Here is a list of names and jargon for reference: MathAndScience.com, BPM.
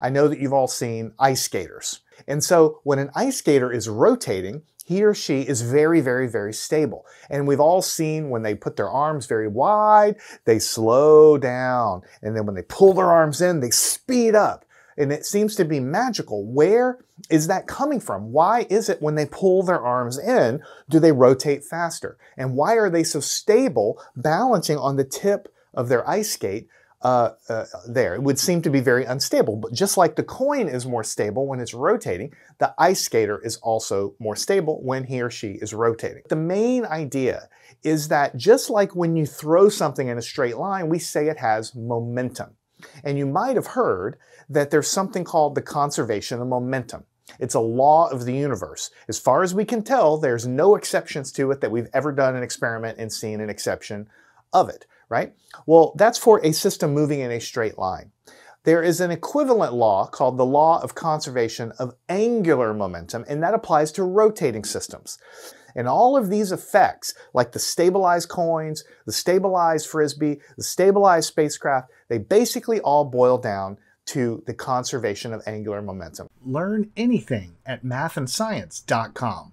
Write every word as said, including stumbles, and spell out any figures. I know that you've all seen ice skaters. And so when an ice skater is rotating, he or she is very, very, very stable. And we've all seen when they put their arms very wide, they slow down. And then when they pull their arms in, they speed up. And it seems to be magical. Where is that coming from? Why is it when they pull their arms in, do they rotate faster? And why are they so stable, balancing on the tip of their ice skate uh, uh, there? It would seem to be very unstable. But just like the coin is more stable when it's rotating, the ice skater is also more stable when he or she is rotating. The main idea is that just like when you throw something in a straight line, we say it has momentum. And you might have heard that there's something called the conservation of momentum. It's a law of the universe. As far as we can tell, there's no exceptions to it that we've ever done an experiment and seen an exception of it, right? Well, that's for a system moving in a straight line. There is an equivalent law called the law of conservation of angular momentum, and that applies to rotating systems. And all of these effects, like the stabilized coins, the stabilized frisbee, the stabilized spacecraft, they basically all boil down to the conservation of angular momentum. Learn anything at math and science dot com.